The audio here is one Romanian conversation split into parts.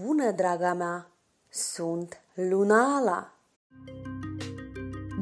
Bună, draga mea! Sunt Lunaala!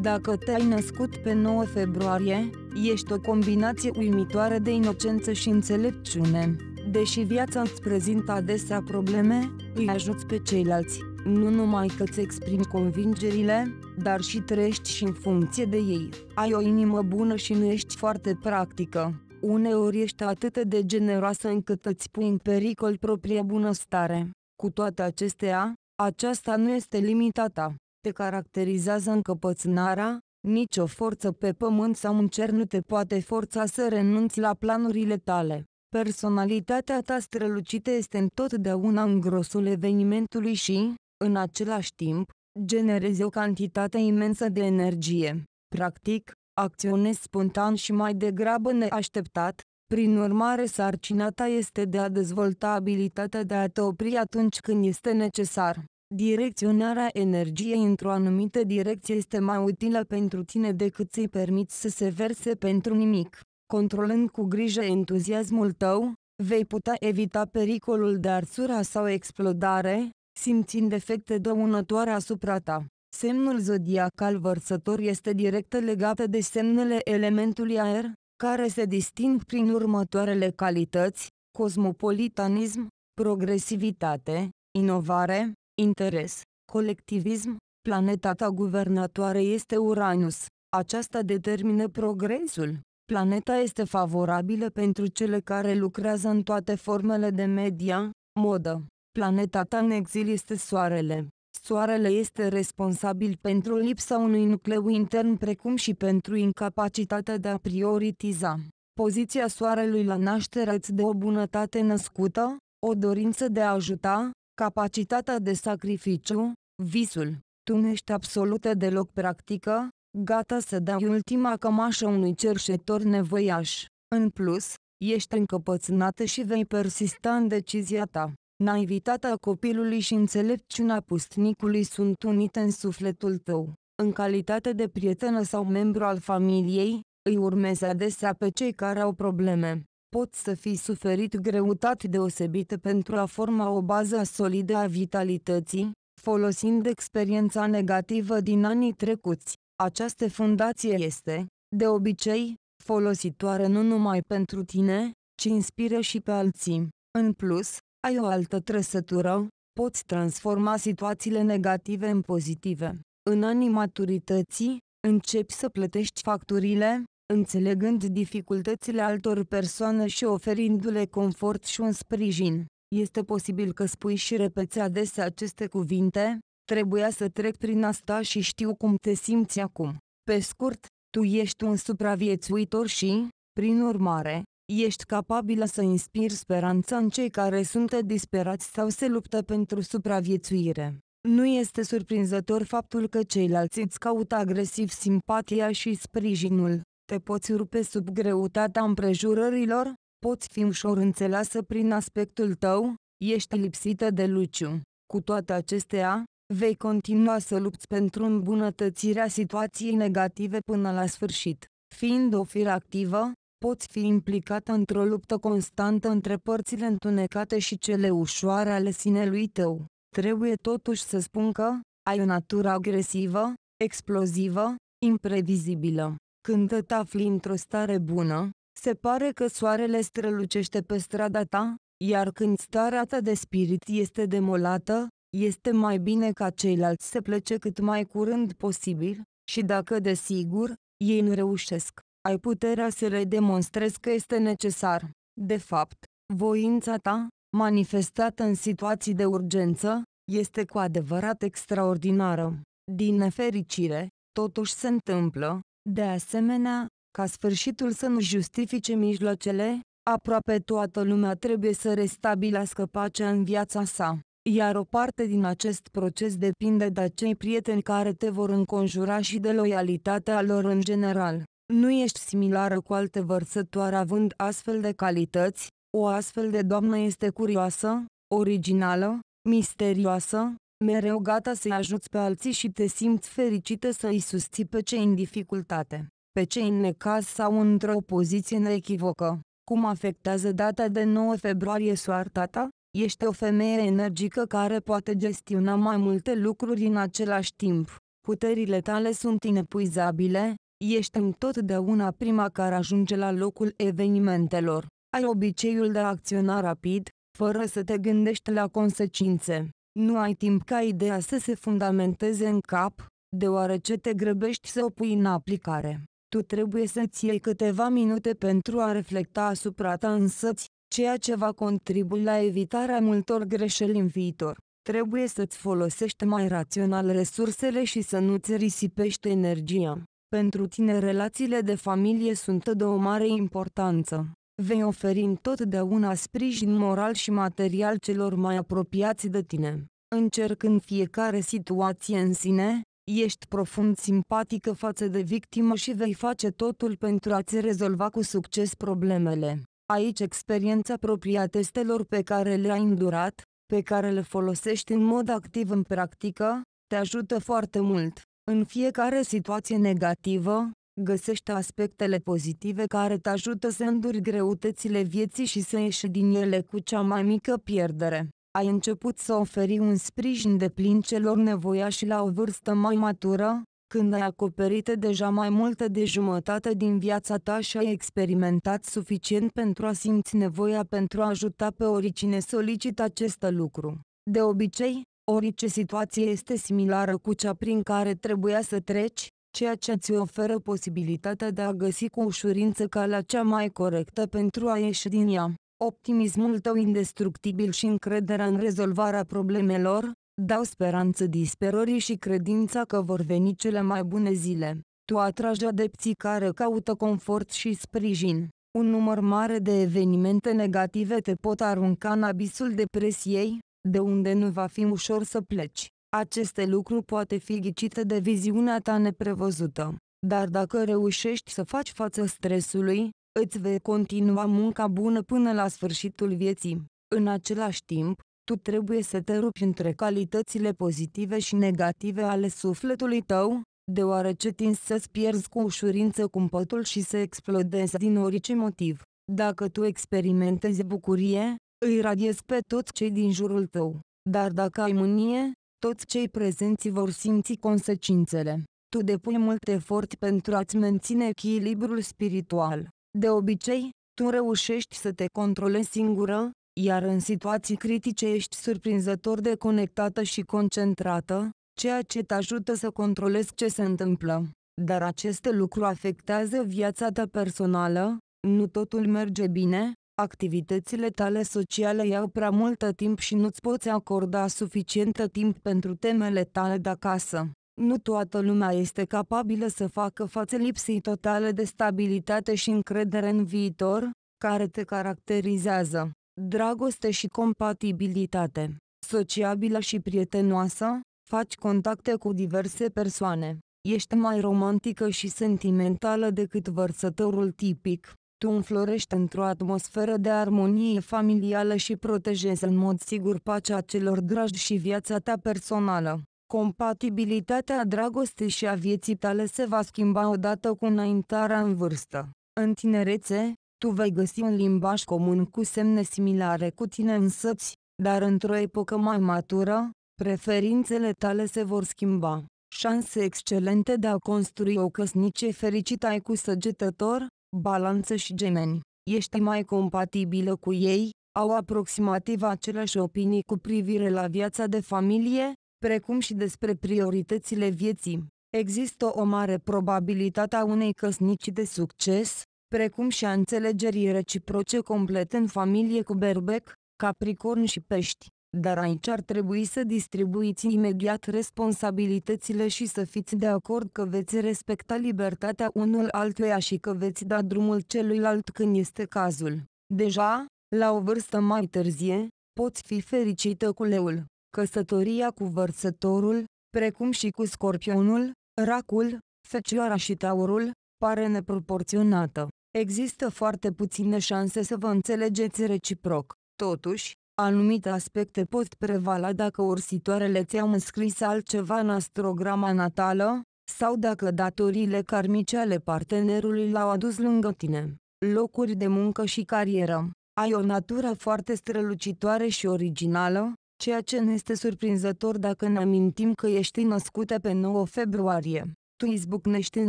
Dacă te-ai născut pe 9 februarie, ești o combinație uimitoare de inocență și înțelepciune. Deși viața îți prezintă adesea probleme, îi ajuți pe ceilalți, nu numai că îți exprimi convingerile, dar și trăiești și în funcție de ei. Ai o inimă bună și nu ești foarte practică. Uneori ești atât de generoasă încât îți pui în pericol propria bunăstare. Cu toate acestea, aceasta nu este limita ta. Te caracterizează încăpățânarea, nicio forță pe pământ sau în cer nu te poate forța să renunți la planurile tale. Personalitatea ta strălucită este întotdeauna în grosul evenimentului și, în același timp, generezi o cantitate imensă de energie. Practic, acționezi spontan și mai degrabă neașteptat, prin urmare sarcina ta este de a dezvolta abilitatea de a te opri atunci când este necesar. Direcționarea energiei într-o anumită direcție este mai utilă pentru tine decât ți-i permiți să se verse pentru nimic. Controlând cu grijă entuziasmul tău, vei putea evita pericolul de arsura sau explodare, simțind efecte dăunătoare asupra ta. Semnul zodiacal vărsător este direct legat de semnele elementului aer, care se disting prin următoarele calități: cosmopolitanism, progresivitate, inovare, interes, colectivism. Planeta ta guvernatoare este Uranus. Aceasta determină progresul. Planeta este favorabilă pentru cele care lucrează în toate formele de media, modă. Planeta ta în exil este Soarele. Soarele este responsabil pentru lipsa unui nucleu intern precum și pentru incapacitatea de a prioritiza. Poziția Soarelui la naștere îți dă o bunătate născută, o dorință de a ajuta, capacitatea de sacrificiu, visul. Tu nu ești absolută deloc practică, gata să dai ultima cămașă unui cerșetor nevoiaș. În plus, ești încăpățânată și vei persista în decizia ta. Naivitatea copilului și înțelepciunea pustnicului sunt unite în sufletul tău. În calitate de prietenă sau membru al familiei, îi urmezi adesea pe cei care au probleme. Poți să fii suferit greutăți deosebite pentru a forma o bază solidă a vitalității, folosind experiența negativă din anii trecuți. Această fundație este, de obicei, folositoare nu numai pentru tine, ci inspiră și pe alții. În plus, ai o altă trăsătură, poți transforma situațiile negative în pozitive. În anii maturității, începi să plătești facturile, înțelegând dificultățile altor persoane și oferindu-le confort și un sprijin. Este posibil că spui și repeți adesea aceste cuvinte: trebuia să trec prin asta și știu cum te simți acum. Pe scurt, tu ești un supraviețuitor și, prin urmare, ești capabilă să inspiri speranța în cei care sunt disperați sau se luptă pentru supraviețuire. Nu este surprinzător faptul că ceilalți îți caută agresiv simpatia și sprijinul. Te poți rupe sub greutatea împrejurărilor, poți fi ușor înțeleasă prin aspectul tău, ești lipsită de luciu. Cu toate acestea, vei continua să lupți pentru îmbunătățirea situației negative până la sfârșit. Fiind o fire activă, poți fi implicată într-o luptă constantă între părțile întunecate și cele ușoare ale sinelui tău. Trebuie totuși să spun că ai o natură agresivă, explozivă, imprevizibilă. Când te afli într-o stare bună, se pare că soarele strălucește pe strada ta, iar când starea ta de spirit este demolată, este mai bine ca ceilalți să plece cât mai curând posibil, și dacă desigur, ei nu reușesc, ai puterea să le demonstrezi că este necesar. De fapt, voința ta, manifestată în situații de urgență, este cu adevărat extraordinară. Din nefericire, totuși se întâmplă, de asemenea, ca sfârșitul să nu justifice mijloacele, aproape toată lumea trebuie să restabilească pacea în viața sa. Iar o parte din acest proces depinde de acei prieteni care te vor înconjura și de loialitatea lor în general. Nu ești similară cu alte vărsătoare având astfel de calități. O astfel de doamnă este curioasă, originală, misterioasă, mereu gata să-i ajuți pe alții și te simți fericită să-i susții pe cei în dificultate, pe cei în necaz sau într-o poziție neechivocă. Cum afectează data de 9 februarie soarta ta? Ești o femeie energică care poate gestiona mai multe lucruri în același timp. Puterile tale sunt inepuizabile, ești întotdeauna prima care ajunge la locul evenimentelor. Ai obiceiul de a acționa rapid, fără să te gândești la consecințe. Nu ai timp ca ideea să se fundamenteze în cap, deoarece te grăbești să o pui în aplicare. Tu trebuie să-ți iei câteva minute pentru a reflecta asupra ta însăți, ceea ce va contribui la evitarea multor greșeli în viitor. Trebuie să-ți folosești mai rațional resursele și să nu-ți risipești energia. Pentru tine relațiile de familie sunt de o mare importanță. Vei oferi întotdeauna sprijin moral și material celor mai apropiați de tine. Încercând fiecare situație în sine, ești profund simpatică față de victimă și vei face totul pentru a-ți rezolva cu succes problemele. Aici experiența proprie a testelor pe care le-ai îndurat, pe care le folosești în mod activ în practică, te ajută foarte mult. În fiecare situație negativă, găsește aspectele pozitive care te ajută să înduri greutățile vieții și să ieși din ele cu cea mai mică pierdere. Ai început să oferi un sprijin deplin celor nevoiași la o vârstă mai matură, când ai acoperit deja mai multe de jumătate din viața ta și ai experimentat suficient pentru a simți nevoia pentru a ajuta pe oricine solicită acest lucru. De obicei, orice situație este similară cu cea prin care trebuia să treci, ceea ce îți oferă posibilitatea de a găsi cu ușurință calea cea mai corectă pentru a ieși din ea. Optimismul tău indestructibil și încrederea în rezolvarea problemelor dau speranță disperării și credința că vor veni cele mai bune zile. Tu atragi adepții care caută confort și sprijin. Un număr mare de evenimente negative te pot arunca în abisul depresiei, de unde nu va fi ușor să pleci. Aceste lucruri poate fi ghicite de viziunea ta neprevăzută. Dar dacă reușești să faci față stresului, îți vei continua munca bună până la sfârșitul vieții. În același timp, tu trebuie să te rupi între calitățile pozitive și negative ale sufletului tău, deoarece tinzi să-ți pierzi cu ușurință cumpătul și să explodezi din orice motiv. Dacă tu experimentezi bucurie, îi radiezi pe toți cei din jurul tău. Dar dacă ai mânie, toți cei prezenți vor simți consecințele. Tu depui mult efort pentru a-ți menține echilibrul spiritual. De obicei, tu reușești să te controlezi singură, iar în situații critice ești surprinzător de conectată și concentrată, ceea ce te ajută să controlezi ce se întâmplă. Dar acest lucru afectează viața ta personală, nu totul merge bine, activitățile tale sociale iau prea mult timp și nu-ți poți acorda suficient timp pentru temele tale de acasă. Nu toată lumea este capabilă să facă față lipsei totale de stabilitate și încredere în viitor, care te caracterizează. Dragoste și compatibilitate. Sociabilă și prietenoasă, faci contacte cu diverse persoane. Ești mai romantică și sentimentală decât vărsătorul tipic. Tu înflorești într-o atmosferă de armonie familială și protejezi în mod sigur pacea celor dragi și viața ta personală. Compatibilitatea dragostei și a vieții tale se va schimba odată cu înaintarea în vârstă. În tinerețe, tu vei găsi un limbaj comun cu semne similare cu tine însăți, dar într-o epocă mai matură, preferințele tale se vor schimba. Șanse excelente de a construi o căsnicie fericită ai cu săgetător, balanță și gemeni. Ești mai compatibilă cu ei, au aproximativ aceleași opinii cu privire la viața de familie, precum și despre prioritățile vieții. Există o mare probabilitate a unei căsnicii de succes, precum și a înțelegerii reciproce complete în familie cu berbec, capricorn și pești. Dar aici ar trebui să distribuiți imediat responsabilitățile și să fiți de acord că veți respecta libertatea unul altuia și că veți da drumul celuilalt când este cazul. Deja, la o vârstă mai târzie, poți fi fericită cu leul. Căsătoria cu vărsătorul, precum și cu scorpionul, racul, fecioara și taurul, pare neproporționată. Există foarte puține șanse să vă înțelegeți reciproc. Totuși, anumite aspecte pot prevala dacă ursitoarele ți-au înscris altceva în astrograma natală, sau dacă datoriile karmice ale partenerului l-au adus lângă tine. Locuri de muncă și carieră. Ai o natură foarte strălucitoare și originală, ceea ce ne este surprinzător dacă ne amintim că ești născută pe 9 februarie. Tu izbucnești în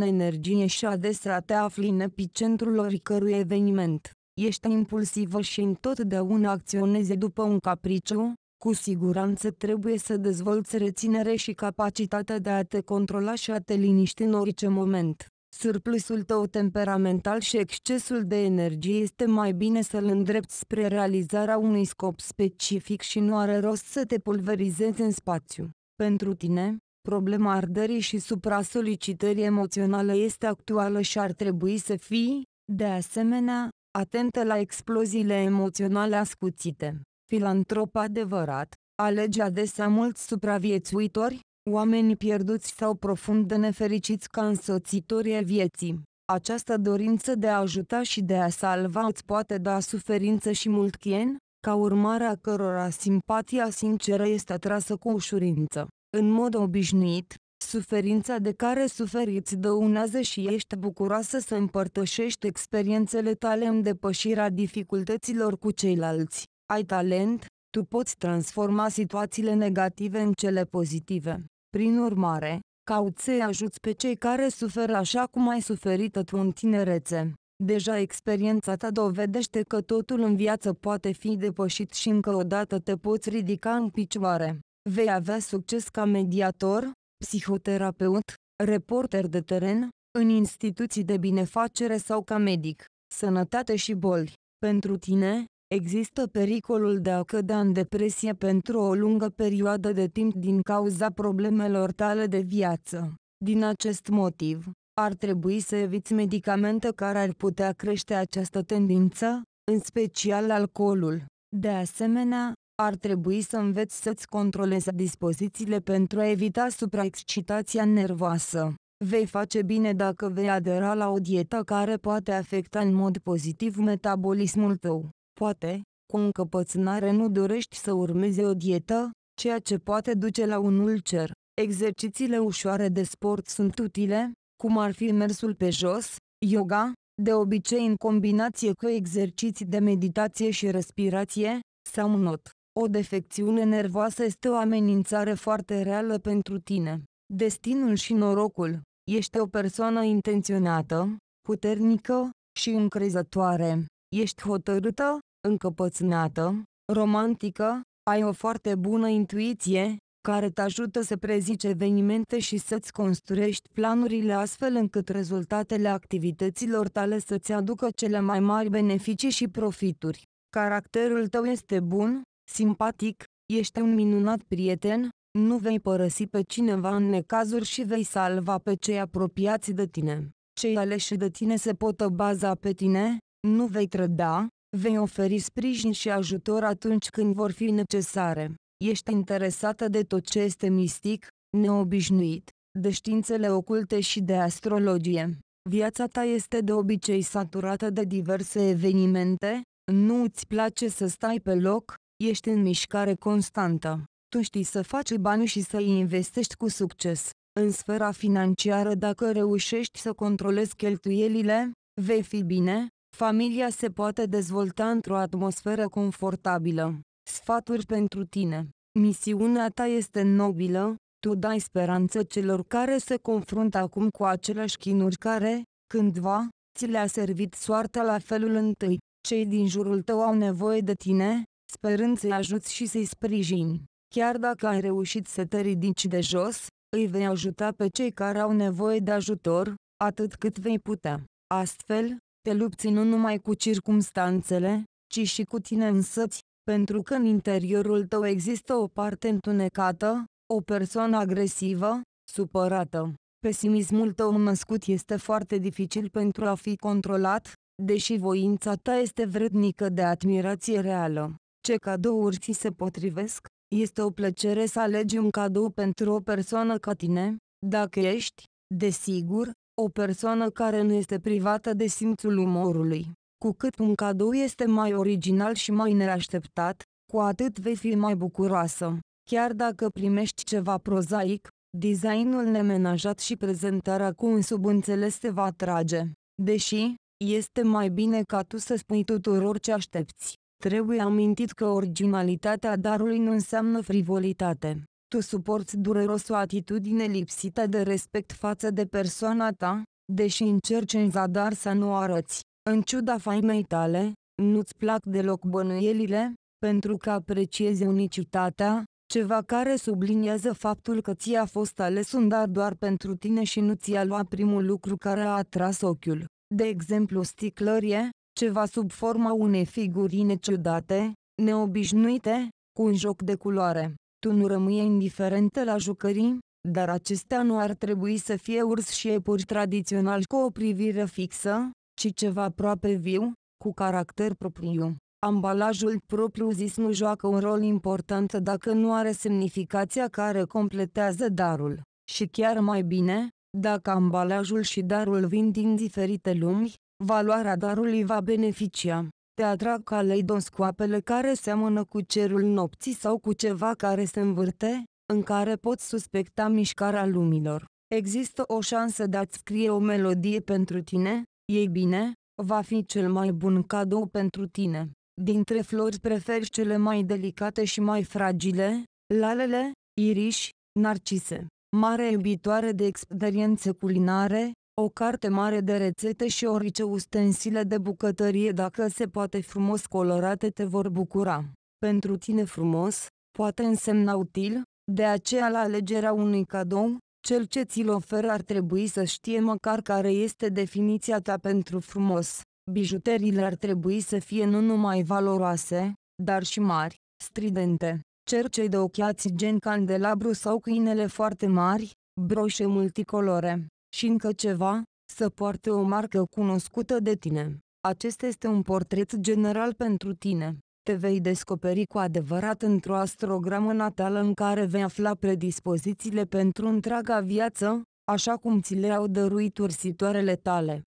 energie și adesea te afli în epicentrul oricărui eveniment. Ești impulsivă și întotdeauna acționezi după un capriciu. Cu siguranță trebuie să dezvolți reținere și capacitatea de a te controla și a te liniști în orice moment. Surplusul tău temperamental și excesul de energie este mai bine să-l îndrepți spre realizarea unui scop specific și nu are rost să te pulverizezi în spațiu. Pentru tine, problema arderii și supra-solicitării emoționale este actuală și ar trebui să fii, de asemenea, atentă la exploziile emoționale ascuțite. Filantrop adevărat, alege adesea mulți supraviețuitori, oamenii pierduți sau profund de nefericiți ca însoțitorii vieții. Această dorință de a ajuta și de a salva îți poate da suferință și mult chien, ca urmare a cărora simpatia sinceră este atrasă cu ușurință. În mod obișnuit, suferința de care suferi îți dăunează și ești bucuroasă să împărtășești experiențele tale în depășirea dificultăților cu ceilalți. Ai talent, tu poți transforma situațiile negative în cele pozitive. Prin urmare, cauți să-i ajuți pe cei care suferă așa cum ai suferit tu în tinerețe. Deja experiența ta dovedește că totul în viață poate fi depășit și încă o dată te poți ridica în picioare. Vei avea succes ca mediator, psihoterapeut, reporter de teren, în instituții de binefacere sau ca medic. Sănătate și boli. Pentru tine, există pericolul de a cădea în depresie pentru o lungă perioadă de timp din cauza problemelor tale de viață. Din acest motiv, ar trebui să eviți medicamente care ar putea crește această tendință, în special alcoolul. De asemenea, ar trebui să înveți să-ți controlezi dispozițiile pentru a evita supraexcitația nervoasă. Vei face bine dacă vei adera la o dietă care poate afecta în mod pozitiv metabolismul tău. Poate, cu încăpățânare nu dorești să urmezi o dietă, ceea ce poate duce la un ulcer. Exercițiile ușoare de sport sunt utile, cum ar fi mersul pe jos, yoga, de obicei în combinație cu exerciții de meditație și respirație, sau not. O defecțiune nervoasă este o amenințare foarte reală pentru tine. Destinul și norocul. Ești o persoană intenționată, puternică și încrezătoare. Ești hotărâtă, încăpățânată, romantică, ai o foarte bună intuiție, care te ajută să prezici evenimente și să-ți construiești planurile astfel încât rezultatele activităților tale să-ți aducă cele mai mari beneficii și profituri. Caracterul tău este bun, simpatic, ești un minunat prieten, nu vei părăsi pe cineva în necazuri și vei salva pe cei apropiați de tine. Cei aleși de tine se pot baza pe tine. Nu vei trăda, vei oferi sprijin și ajutor atunci când vor fi necesare. Ești interesată de tot ce este mistic, neobișnuit, de științele oculte și de astrologie. Viața ta este de obicei saturată de diverse evenimente, nu îți place să stai pe loc, ești în mișcare constantă. Tu știi să faci bani și să-i investești cu succes. În sfera financiară, dacă reușești să controlezi cheltuielile, vei fi bine. Familia se poate dezvolta într-o atmosferă confortabilă. Sfaturi pentru tine. Misiunea ta este nobilă, tu dai speranță celor care se confruntă acum cu aceleași chinuri care, cândva, ți le-a servit soarta la felul întâi. Cei din jurul tău au nevoie de tine, sperând să-i ajuți și să-i sprijini. Chiar dacă ai reușit să te ridici de jos, îi vei ajuta pe cei care au nevoie de ajutor, atât cât vei putea. Astfel, te lupți nu numai cu circumstanțele, ci și cu tine însăți, pentru că în interiorul tău există o parte întunecată, o persoană agresivă, supărată. Pesimismul tău născut este foarte dificil pentru a fi controlat, deși voința ta este vrednică de admirație reală. Ce cadouri ți se potrivesc? Este o plăcere să alegi un cadou pentru o persoană ca tine, dacă ești, desigur, o persoană care nu este privată de simțul umorului. Cu cât un cadou este mai original și mai neașteptat, cu atât vei fi mai bucuroasă. Chiar dacă primești ceva prozaic, designul nemenajat și prezentarea cu un subînțeles te va atrage. Deși, este mai bine ca tu să spui tuturor ce aștepți. Trebuie amintit că originalitatea darului nu înseamnă frivolitate. Tu suporți dureros o atitudine lipsită de respect față de persoana ta, deși încerci în zadar să nu arăți. În ciuda faimei tale, nu-ți plac deloc bănuielile, pentru că apreciezi unicitatea, ceva care subliniază faptul că ți-a fost ales un dar doar pentru tine și nu ți-a luat primul lucru care a atras ochiul, de exemplu sticlărie, ceva sub forma unei figurine ciudate, neobișnuite, cu un joc de culoare. Tu nu rămâi indiferentă la jucării, dar acestea nu ar trebui să fie urs și iepuri tradițional cu o privire fixă, ci ceva aproape viu, cu caracter propriu. Ambalajul propriu-zis nu joacă un rol important dacă nu are semnificația care completează darul. Și chiar mai bine, dacă ambalajul și darul vin din diferite lumi, valoarea darului va beneficia. Te atrag caleidoscoapele care seamănă cu cerul nopții sau cu ceva care se învârte, în care poți suspecta mișcarea lumilor. Există o șansă de a-ți scrie o melodie pentru tine? Ei bine, va fi cel mai bun cadou pentru tine. Dintre flori preferi cele mai delicate și mai fragile, lalele, iriși, narcise. Mare iubitoare de experiențe culinare, o carte mare de rețete și orice ustensile de bucătărie dacă se poate frumos colorate te vor bucura. Pentru tine frumos, poate însemna util, de aceea la alegerea unui cadou, cel ce ți-l oferă ar trebui să știe măcar care este definiția ta pentru frumos. Bijuteriile ar trebui să fie nu numai valoroase, dar și mari, stridente. Cercei de ochiați gen candelabru sau câinele foarte mari, broșe multicolore. Și încă ceva, să poarte o marcă cunoscută de tine. Acesta este un portret general pentru tine. Te vei descoperi cu adevărat într-o astrogramă natală în care vei afla predispozițiile pentru întreaga viață, așa cum ți le-au dăruit ursitoarele tale.